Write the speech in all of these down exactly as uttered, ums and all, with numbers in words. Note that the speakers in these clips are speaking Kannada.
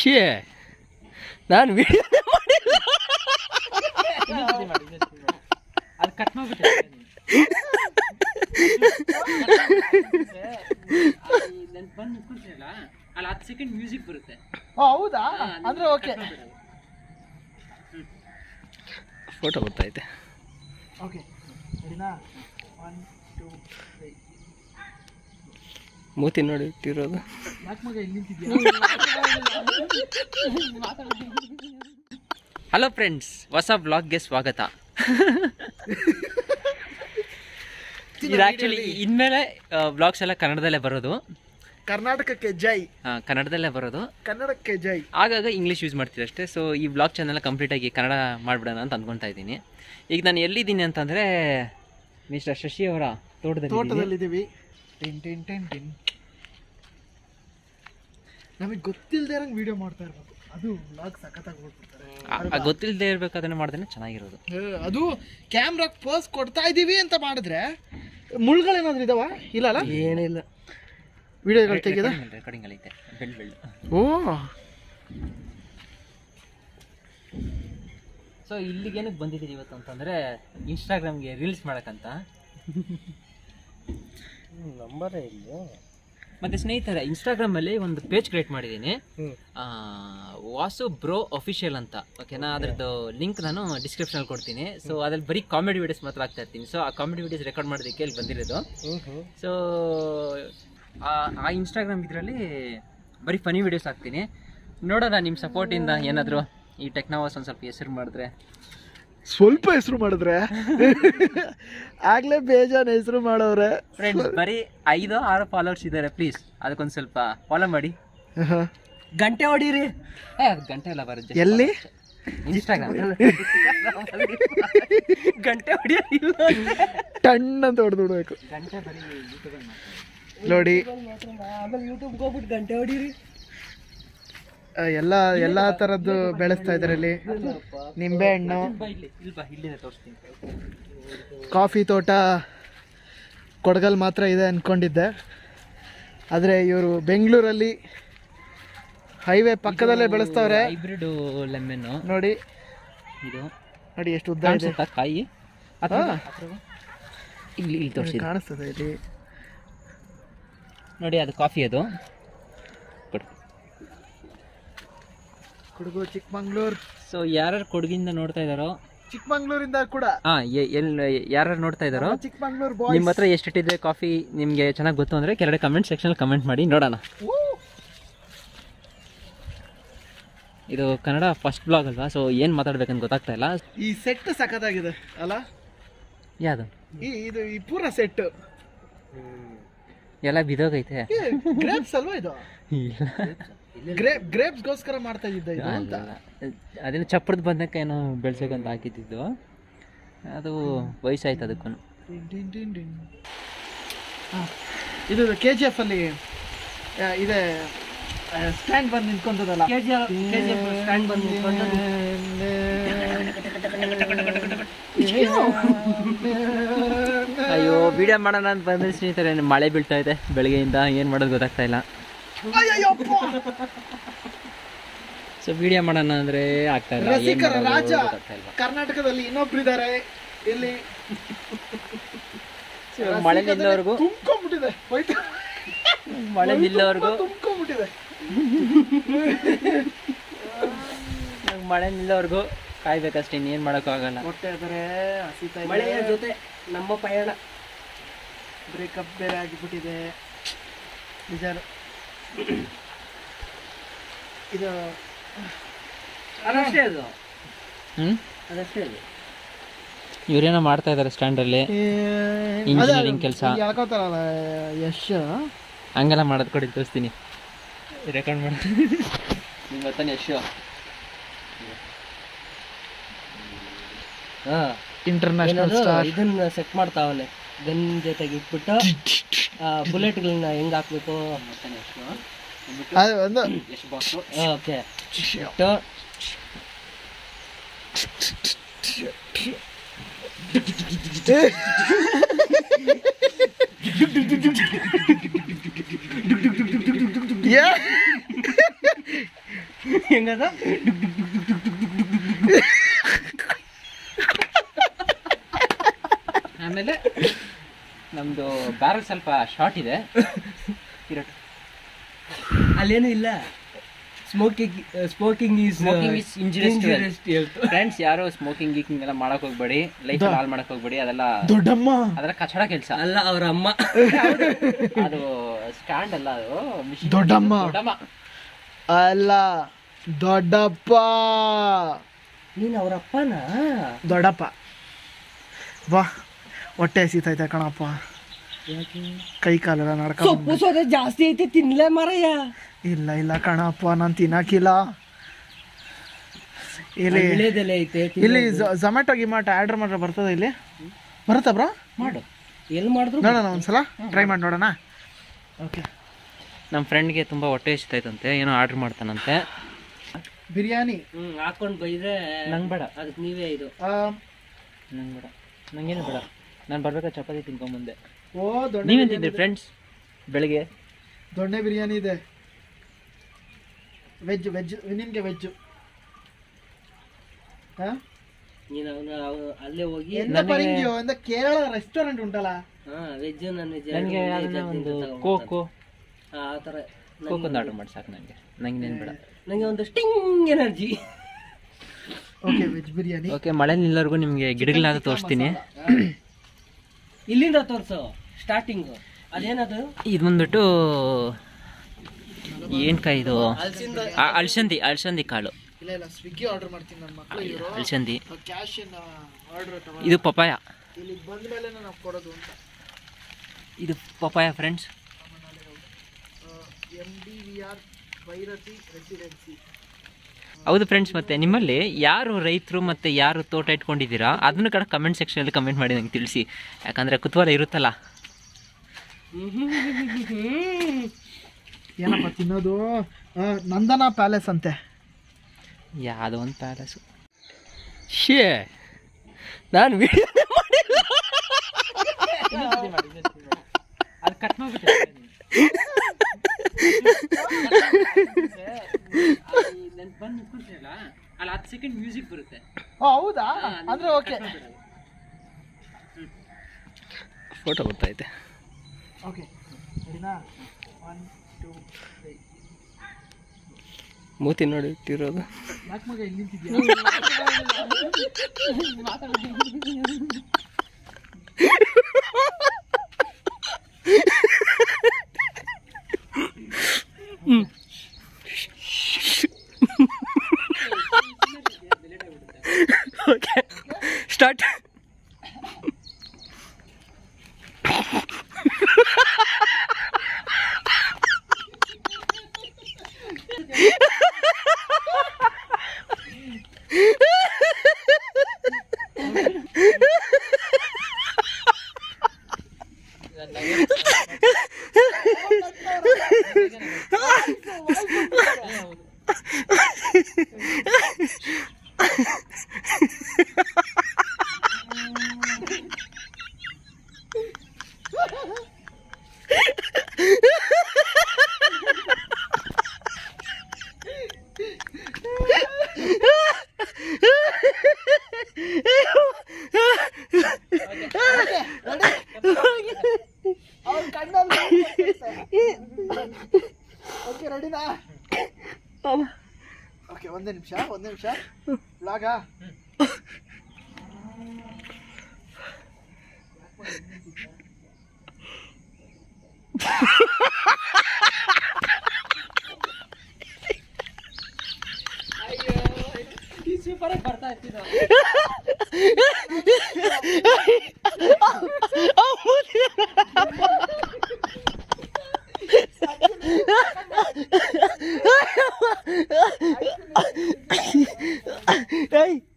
ಶೇ ನಾನು ವಿಡಿಯೋನೇ ಮಾಡಿಲ್ಲ. ಅದು ಕಟ್ ಮಾಡ್ಬಿಟ್ಟೆ. ನಾನು ಬಂದು ನಿಂತ್ಕೊಳ್ತೀನಲ್ಲ ಅಲ್ಲಿ ಹತ್ತು ಸೆಕೆಂಡ್ ಮ್ಯೂಸಿಕ್ ಬರುತ್ತೆ. ಹೌದಾ ಅಂದ್ರೆ ಓಕೆ. ಫೋಟೋ ಗೊತ್ತೈತೆ. ಓಕೆ ಸರಿನಾ. ಒಂದು ಎರಡು ಮೂರು ಮೂತಿ ನೋಡಿ ಇಟ್ಟಿರೋದು. ಹಲೋ ಫ್ರೆಂಡ್ಸ್, ಹೊಸ ಬ್ಲಾಗ್ಗೆ ಸ್ವಾಗತ. ಇದು ಆ್ಯಕ್ಚುಲಿ ಇನ್ಮೇಲೆ ಬ್ಲಾಗ್ಸ್ ಎಲ್ಲ ಕನ್ನಡದಲ್ಲೇ ಬರೋದು. ಕರ್ನಾಟಕಕ್ಕೆ ಜೈ. ಹಾಂ, ಕನ್ನಡದಲ್ಲೇ ಬರೋದು. ಕನ್ನಡಕ್ಕೆ ಜೈ. ಆಗಾಗ ಇಂಗ್ಲೀಷ್ ಯೂಸ್ ಮಾಡ್ತೀವಿ ಅಷ್ಟೇ. ಸೊ ಈ ಬ್ಲಾಗ್ ಚಾನಲ್ ಕಂಪ್ಲೀಟಾಗಿ ಕನ್ನಡ ಮಾಡಿಬಿಡೋಣ ಅಂತ ಅಂದ್ಕೊಳ್ತಾ ಇದ್ದೀನಿ. ಈಗ ನಾನು ಎಲ್ಲಿದ್ದೀನಿ ಅಂತಂದರೆ ಮಿಸ್ಟರ್ ಶಶಿ ಅವರ ತೋಟದಲ್ಲಿ ತೋಟದಲ್ಲಿದ್ದೀವಿ. ಟಿನ್ ಟಿನ್ ಟಿನ್ ಟಿನ್ ನಮಗೆ ಗೊತ್ತಿಲ್ಲದೆ ನಂಗೆ ವಿಡಿಯೋ ಮಾಡ್ತಾ ಇರ್ಬೇಕು. ಅದು ವ್ಲಾಗ್ ಸಖತ್ತಾಗಿ ಓಡ್ಬಿಡ್ತಾರೆ. ಗೊತ್ತಿಲ್ಲದೆ ಇರಬೇಕಾದ್ರೆ ಮಾಡಿದ್ರೆ ಚೆನ್ನಾಗಿರೋದು. ಅದು ಕ್ಯಾಮ್ರಾಗ ಪೋಸ್ ಕೊಡ್ತಾ ಇದ್ದೀವಿ ಅಂತ ಮಾಡಿದ್ರೆ ಮುಳ್ಗಳೇನಾದ್ರು ಇದಾವ? ಇಲ್ಲ ಏನಿಲ್ಲ. ವಿಡಿಯೋಗಳು ತೆಗೆದ ರೆಕಾರ್ಡಿಂಗಲ್ಲೈತೆ. ಬೆಳ್ ಬೆಳ್ ಓ ಸೊ ಇಲ್ಲಿಗೇನಕ್ಕೆ ಬಂದಿದ್ದೀವಿ ಇವತ್ತು ಅಂತಂದರೆ ಇನ್ಸ್ಟಾಗ್ರಾಮ್ಗೆ ರೀಲ್ಸ್ ಮಾಡೋಕ್ಕಂತ. ನಂಬರೇ ಇಲ್ಲ. ಮತ್ತೆ ಸ್ನೇಹಿತರೆ, ಇನ್ಸ್ಟಾಗ್ರಾಮಲ್ಲಿ ಒಂದು ಪೇಜ್ ಕ್ರಿಯೇಟ್ ಮಾಡಿದ್ದೀನಿ, ವಾಸು ಬ್ರೋ ಅಫಿಷಿಯಲ್ ಅಂತ. ಓಕೆನಾ, ಅದರದ್ದು ಲಿಂಕ್ ನಾನು ಡಿಸ್ಕ್ರಿಪ್ಷನಲ್ಲಿ ಕೊಡ್ತೀನಿ. ಸೊ ಅದ್ರಲ್ಲಿ ಬರೀ ಕಾಮಿಡಿ ವೀಡಿಯೋಸ್ ಮಾತ್ರ ಆಗ್ತಾ ಇರ್ತೀನಿ. ಸೊ ಆ ಕಾಮಿಡಿ ವೀಡಿಯೋಸ್ ರೆಕಾರ್ಡ್ ಮಾಡೋದಕ್ಕೆ ಇಲ್ಲಿ ಬಂದಿರೋದು. ಸೊ ಆ ಇನ್ಸ್ಟಾಗ್ರಾಮ್ ಇದರಲ್ಲಿ ಬರೀ ಫನಿ ವೀಡಿಯೋಸ್ ಹಾಕ್ತೀನಿ. ನೋಡೋಣ ನಿಮ್ಮ ಸಪೋರ್ಟಿಂದ ಏನಾದರೂ ಈ ಟೆಕ್ನಾವಸ್ ಒಂದು ಸ್ವಲ್ಪ ಹೆಸರು ಮಾಡಿದ್ರೆ ಸ್ವಲ್ಪ ಹೆಸರು ಮಾಡಿದ್ರೆ ಆಗ್ಲೇ ಬೇಜಾನ ಹೆಸರು ಮಾಡೋರೆ. ಫ್ರೆಂಡ್ಸ್, ಬರೀ ಐದು ಆರು ಫಾಲೋವರ್ಸ್ ಇದ್ದಾರೆ. ಪ್ಲೀಸ್ ಅದಕ್ಕೊಂದು ಸ್ವಲ್ಪ ಫಾಲೋ ಮಾಡಿ, ಗಂಟೆ ಹೊಡೀರಿ. ಏ ಅದು ಗಂಟೆ ಎಲ್ಲ ಬರುತ್ತೆ ಎಲ್ಲಿ ಇನ್ಸ್ಟಾಗ್ರಾಮ್ ಗಂಟೆ ಹೊಡಿಯೋದು ಟಣ್ಣ ಅಂತ ಹೊಡೆದು ಬಿಡಬೇಕು. ಗಂಟೆ ಬರೀ ಯೂಟ್ಯೂಬಲ್ಲಿ ನೋಡಿ, ಆಮೇಲೆ ಯೂಟ್ಯೂಬ್ಗೆ ಹೋಗ್ಬಿಟ್ಟು ಗಂಟೆ ಹೊಡೀರಿ. ಎಲ್ಲ ಎಲ್ಲ ಥರದ್ದು ಬೆಳೆಸ್ತಾ ಇದ್ದಾರೆ ಇಲ್ಲಿ. ನಿಂಬೆಹಣ್ಣು, ಕಾಫಿ ತೋಟ ಕೊಡಗಲ್ ಮಾತ್ರ ಇದೆ ಅಂದ್ಕೊಂಡಿದ್ದೆ, ಆದರೆ ಇವರು ಬೆಂಗಳೂರಲ್ಲಿ ಹೈವೇ ಪಕ್ಕದಲ್ಲೇ ಬೆಳೆಸ್ತವ್ರೆ. ಹೈಬ್ರಿಡ್ ಲೆಮನ್ ನೋಡಿ, ಇದು ನೋಡಿ ಎಷ್ಟು ಉದ್ದ ಇದೆ ಕಾಯಿ. ಇಲ್ಲಿ ಇಲ್ಲಿ ತೋರಿಸಿ ಕಾಣಿಸ್ತದೆ ಇಲ್ಲಿ ನೋಡಿ, ಅದು ಕಾಫಿ. ಅದು ಕೊಡಗು ಚಿಕ್ಕಮಂಗ್ಳೂರು. ಸೊ ಯಾರ್ಯಾರು ಕೊಡಗಿಂದ ನೋಡ್ತಾ ಇದ್ದಾರೋ, ಚಿಕ್ಕಮಂಗ್ಳೂರಿಂದ ಕೂಡ ಹಾಂ, ಎಲ್ಲಿ ಯಾರ್ಯಾರು ನೋಡ್ತಾ ಇದ್ದಾರೋ ಚಿಕ್ಕಮಂಗ್ಳೂರು ಬಾಯ್, ನಿಮ್ಮ ಹತ್ರ ಎಷ್ಟಿದೆ ಕಾಫಿ ನಿಮಗೆ ಚೆನ್ನಾಗಿ ಗೊತ್ತು ಅಂದರೆ ಕೆಳಗಡೆ ಕಮೆಂಟ್ ಸೆಕ್ಷನಲ್ಲಿ ಕಮೆಂಟ್ ಮಾಡಿ ನೋಡೋಣ. ಇದು ಕನ್ನಡ ಫಸ್ಟ್ ಬ್ಲಾಗ್ ಅಲ್ವಾ, ಸೊ ಏನು ಮಾತಾಡ್ಬೇಕಂತ ಗೊತ್ತಾಗ್ತಾ ಇಲ್ಲ. ಈ ಸೆಟ್ ಸಖತ್ತಾಗಿದೆ ಅಲ್ಲ? ಯಾವುದು ಇದು? ಈ ಪೂರ ಸೆಟ್ ಎಲ್ಲ ಬಿದೋಗೈತೆ. ಗ್ರೇಪ್ಸ್ ಅಲ್ವಾ ಇದು? ಗ್ರೇಪ್ ಗ್ರೇಪ್ಸ್ಗೋಸ್ಕರ ಮಾಡ್ತಾ ಇದ್ದ ಇದು ಅಂತ. ಅದೇನು ಚಪ್ಪರದ ಬಂದಕ್ಕೆ ಏನೋ ಬೆಳೆಸೋಕಂತ ಹಾಕಿದ್ದು, ಅದು ವಯಸ್ಸಾಯ್ತು ಅದಕ್ಕೂ. ಇದು ಕೆ ಜಿ ಎಫ್ ಅಲ್ಲಿ ಇದೆ, ಸ್ಟ್ಯಾಂಡ್ ಬಂದು ನಿಂತ್ಕೊಂತದಲ್ಲ ಕೆ ಜಿ ಎಫ್ ಸ್ಟ್ಯಾಂಡ್ ಬಂದು ನಿಂತ್ಕೊಂಡು. ಅಯ್ಯೋ ವಿಡಿಯೋ ಮಾಡೋಣ ಅಂತ ಬಂದರೆ ಸ್ನೇಹಿತರೆ ಮಳೆ ಬೀಳ್ತಾ ಇದೆ ಬೆಳಗ್ಗೆಯಿಂದ, ಏನು ಮಾಡೋದು ಗೊತ್ತಾಗ್ತಾ ಇಲ್ಲ. ಸೊ ವಿಡಿಯೋ ಮಾಡೋಣ ಅಂದ್ರೆ ಆಗ್ತಾ ಇಲ್ಲ. ರಸಿಕರ ರಾಜ ಕರ್ನಾಟಕದಲ್ಲಿ ಇನ್ನೊಬ್ರು ಇದ್ದಾರೆ. ಇಲ್ಲಿ ಮಳೆ ನಿಲ್ಲೋವರೆಗೂ ತುಂಬ್ಕೊಂಡ್ಬಿಟ್ಟಿದೆ, ಮಳೆ ನಿಲ್ಲೋವರೆಗೂ ತುಂಬ್ಕೊಂಡ್ಬಿಟ್ಟಿದೆ. ಮಳೆ ನಿಲ್ಲೋವರೆಗೂ ಕಾಯ್ಬೇಕಷ್ಟೇ, ಇನ್ನೇನು ಮಾಡೋಕ್ಕೂ ಆಗಲ್ಲ. ಹೊಟ್ಟೆ ಆದರೆ ಹಸಿತಾ ಇದೆ. ಮಳೆಯ ಜೊತೆ ನಮ್ಮ ಪಯಣ. ಬ್ರೇಕಪ್ ಬೇರೆ ಆಗಿಬಿಟ್ಟಿದೆ. ನಿಜಾರು ಇದು ಅದಷ್ಟೇ ಅದು. ಹ್ಞೂ ಅದಷ್ಟೇ ಅದು. ಇವರೇನೋ ಮಾಡ್ತಾ ಇದ್ದಾರೆ ಸ್ಟ್ಯಾಂಡಲ್ಲಿ ಇಂಜಿನಿಯರಿಂಗ್ ಕೆಲಸ ಯಾಕೋತಾರಲ್ಲ ಯಶ್, ಹಂಗೆಲ್ಲ ಮಾಡೋದು ಕೊಡಿ ತೋರಿಸ್ತೀನಿ, ರೆಕಾರ್ಡ್ ಮಾಡ್ತೀನಿ ನಿಮ್ಮ ಗೊತ್ತಾನೆ ಯಶ್. ಹಾಂ, ಇಂಟರ್ನ್ಯಾಷನಲ್ ಸ್ಟಾರ್ ಇದನ್ನು ಸೆಟ್ ಮಾಡ್ತಾವಲ್ಲೇ, ಗನ್ ಜೊತೆಗೆ ಇಟ್ಬಿಟ್ಟು ಬುಲೆಟ್ಗಳನ್ನ ಹೆಂಗೆ ಹಾಕ್ಬೇಕು ಅಂತಾನೆ ಎಷ್ಟು ಅದು ಒಂದು ಎಷ್ಟು box. Okay, yang kata duk duk duk duk duk duk. ಆಮೇಲೆ ನಮ್ದು ಬ್ಯಾರಲ್ ಸ್ವಲ್ಪ ಶಾರ್ಟ್ ಇದೆ. ಅಲ್ಲೇನೂ ಇಲ್ಲ. Smoking smoking is injurious to health. Friends, ಯಾರೋ ಸ್ಮೋಕಿಂಗ್ ಗೀಕಿಂಗ್ ಎಲ್ಲ ಮಾಡಕ್ ಹೋಗ್ಬೇಡಿ, ಲೈಫ್ ಹಾಲ್ ಮಾಡಕ್ ಹೋಗ್ಬೇಡಿ. ಅದೆಲ್ಲ ದೊಡ್ಡಮ್ಮ, ಅದೆಲ್ಲ ಕಚಡ ಕೆಲಸ ಅಲ್ಲ. ಅವ್ರ ಅಮ್ಮ ಅದು ಸ್ಟ್ಯಾಂಡ್ ಅಲ್ಲ, ಅದು ಮಿಷನ್. ದೊಡ್ಡಮ್ಮ ಅಲ್ಲ, ದೊಡ್ಡಪ್ಪ. ನೀನು ಅವರಪ್ಪನ ದೊಡ್ಡಪ್ಪ. ಬಾ, ಹೊಟ್ಟೆ ಹಸಿತೈತೆ ಕಣಪ್ಪ. ಕೈ ಕಾಲೆಲ್ಲ ನಡ್ಕೊಂಡು ಜಾಸ್ತಿ ಐತೆ, ತಿನ್ಲೇ ಮರಯ್ಯ. ಇಲ್ಲ ಇಲ್ಲ ಕಣಪ್ಪ, ನಾನು ತಿನ್ನಕಿಲ್ಲ. ಇಲ್ಲಿ ಇಲ್ಲಿ ಝೊಮ್ಯಾಟೊ ಗಿಮ್ಯಾಟೊ ಆರ್ಡರ್ ಮಾಡ್ರೆ ಬರ್ತದ? ಇಲ್ಲಿ ಬರುತ್ತಾ ಬ್ರೋ? ಮಾಡು, ಎಲ್ಲಿ ಮಾಡಿದ್ರು ನೋಡೋಣ, ಒಂದ್ಸಲ ಟ್ರೈ ಮಾಡಿ ನೋಡೋಣ. ಓಕೆ, ನಮ್ಮ ಫ್ರೆಂಡ್ಗೆ ತುಂಬ ಹೊಟ್ಟೆ ಇಷ್ಟೈತಂತೆ, ಏನೋ ಆರ್ಡರ್ ಮಾಡ್ತಾನಂತೆ ಬಿರಿಯಾನಿ. ಹ್ಞೂ, ಹಾಕೊಂಡು ಬೈದ್ರೆ ನಂಗೆ ಬೇಡ, ಅದಕ್ಕೆ ನೀವೇ ಇದು. ನಂಗೆ ಬೇಡ, ನಂಗೇನು ಬೇಡ. ನಾನು ಬರ್ಬೇಕಾದ್ರೆ ಚಪಾತಿ ತಿನ್ಕೊಂಬಂದೆ. ಓ, ದೊಡ್ಡ ನೀವೇನು ತಿಂತೀರಿ ಫ್ರೆಂಡ್ಸ್ ಬೆಳಿಗ್ಗೆ? ದೊಣ್ಣೆ ಬಿರಿಯಾನಿ ಇದೆ, ವೆಜ್ ವೆಜ್ ನಿಮಗೆ ವೆಜ್ಜು. ಹಾಂ, ನೀನು ಅಲ್ಲೇ ಹೋಗಿ ಎಂದ ಕೇರಳ ರೆಸ್ಟೋರೆಂಟ್ ಉಂಟಲ್ಲ, ಹಾಂ ವೆಜ್ಜು ನಾನ್ ವೆಜ್. ನನಗೆ ಒಂದು ಕೋಕು ಆ ಥರ ಕೋಕೊಂದು ಆರ್ಡರ್ ಮಾಡಿ ಸಾಕು ನನಗೆ. ನಂಗೆ ಏನು ಬೇಡ, ನನಗೆ ಒಂದು sting energy. Okay, veg biryani. Okay, ಮಳೆ ನಿಲ್ಲವರೆಗೂ ನಿಮಗೆ ಗಿಡಗಳನ್ನ ತೋರಿಸ್ತೀನಿ. ಇಲ್ಲಿಂದ ತೋರಿಸು ಸ್ಟಾರ್ಟಿಂಗು. ಅದೇನದು? ಇದು ಬಂದ್ಬಿಟ್ಟು ಏನು ಕಾಯಿ ಇದು? ಅಲ್ಸಂದಿ. ಅಲ್ಸಂದಿ ಕಾಳು. ಅಲ್ಸಂದಿ. ಇದು ಪಪಾಯ. ಇದು ಪಪಾಯ ಫ್ರೆಂಡ್ಸ್. ಹೌದು ಫ್ರೆಂಡ್ಸ್, ಮತ್ತೆ ನಿಮ್ಮಲ್ಲಿ ಯಾರು ರೈತರು ಮತ್ತು ಯಾರು ತೋಟ ಇಟ್ಕೊಂಡಿದ್ದೀರಾ ಅದನ್ನು ಕೂಡ ಕಮೆಂಟ್ ಸೆಕ್ಷನಲ್ಲಿ ಕಮೆಂಟ್ ಮಾಡಿ ನಂಗೆ ತಿಳಿಸಿ. ಯಾಕಂದರೆ ಕುತೂಹಲ ಇರುತ್ತಲ್ಲ. ಏನಪ್ಪ ತಿನ್ನೋದು? ನಂದನ ಪ್ಯಾಲೇಸ್ ಅಂತೆ, ಯಾವುದೋ ಒಂದು ಪ್ಯಾಲೇಸು. ಶೇ, ನಾನು ವಿಡಿಯೋ ಮಾಡಿಲ್ಲ, ಅದು ಕಟ್ ಮಾಡಿಬಿಟ್ಟೆ. ಅಲ್ಲ, ಹತ್ತು ಸೆಕೆಂಡ್ ಮ್ಯೂಸಿಕ್ ಬರುತ್ತೆ. ಹೌದಾ? ಅಂದ್ರೆ ಓಕೆ, ಫೋಟೋ ಬರ್ತೈತೆ. ಓಕೆ, ಮೂತಿ ನೋಡಿ ತಿರೋದು. ಹ್ಞೂ, ಓಕೆ ಸ್ಟಾರ್ಟ್. ಒಂದೇ ನಿಮಿಷ, ಒಂದೇ ನಿಮಿಷ ಲಾಗ. ಸೂಪರ್ ಆಗಿ ಬರ್ತಾ ಇರ್ತೀನಿ.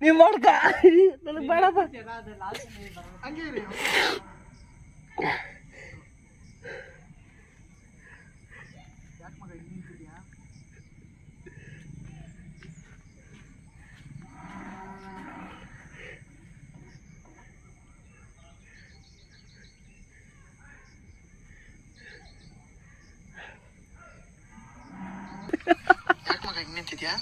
ನೀವು ಮಾಡ್ಕ, ನನಗೆ ಬೇಡ ಬರ್ತೀರ. it, yeah?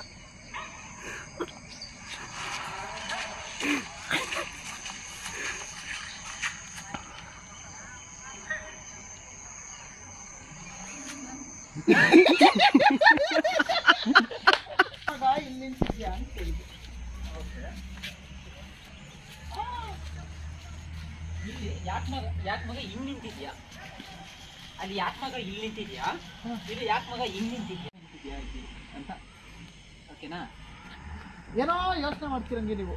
ಏನೋ ಯೋಚನೆ ಮಾಡ್ತೀರಂಗೆ ನೀವು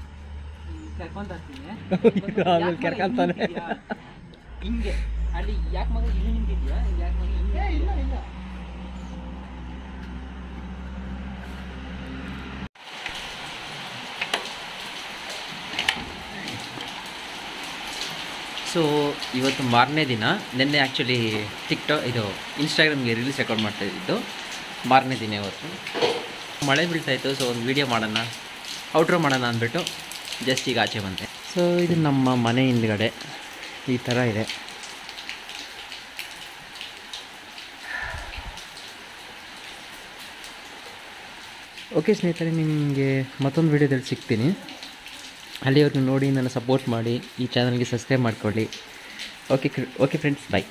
ಕರ್ಕೊಂಡ್ತೀನಿ ಹಿಂಗೆ ಅಲ್ಲಿ ಯಾಕೆ ಮಗ ಇಲ್ಲಿ ನಿಂತಿದ್ಯಾ ಯಾಕೆ ಮಗ ಹಿಂಗೆ ಇಲ್ಲ ಇಲ್ಲ ಸೊ ಇವತ್ತು ಮಾರನೇ ದಿನ ನಿನ್ನೆ ಆ್ಯಕ್ಚುಲಿ ಟಿಕ್ಟಾಕ್ ಇದು ಇನ್ಸ್ಟಾಗ್ರಾಮ್ಗೆ ರೀಲ್ಸ್ ರೆಕಾರ್ಡ್ ಮಾಡ್ತಾ ಇದ್ದಿದ್ದು ಮಾರನೇ ದಿನ ಇವತ್ತು ಮಳೆ ಬೀಳ್ತಾಯಿತ್ತು ಸೊ ಒಂದು ವೀಡಿಯೋ ಮಾಡೋಣ ಔಟ್ರೋ ಮಾಡೋಣ ಅಂದ್ಬಿಟ್ಟು ಜಸ್ಟ್ ಈಗ ಆಚೆ ಬಂತೆ ಸೊ ಇದು ನಮ್ಮ ಮನೆ ಹಿಂದ್ಗಡೆ ಈ ಥರ ಇದೆ ಓಕೆ ಸ್ನೇಹಿತರೆ ನಿಮಗೆ ಮತ್ತೊಂದು ವೀಡಿಯೋದಲ್ಲಿ ಸಿಗ್ತೀನಿ ಅಲ್ಲಿವರೆಗೂ ನೋಡಿ ನನ್ನ ಸಪೋರ್ಟ್ ಮಾಡಿ ಈ ಚಾನಲ್ಗೆ ಸಬ್ಸ್ಕ್ರೈಬ್ ಮಾಡ್ಕೊಳ್ಳಿ ಓಕೆ ಓಕೆ ಫ್ರೆಂಡ್ಸ್ ಬಾಯ್.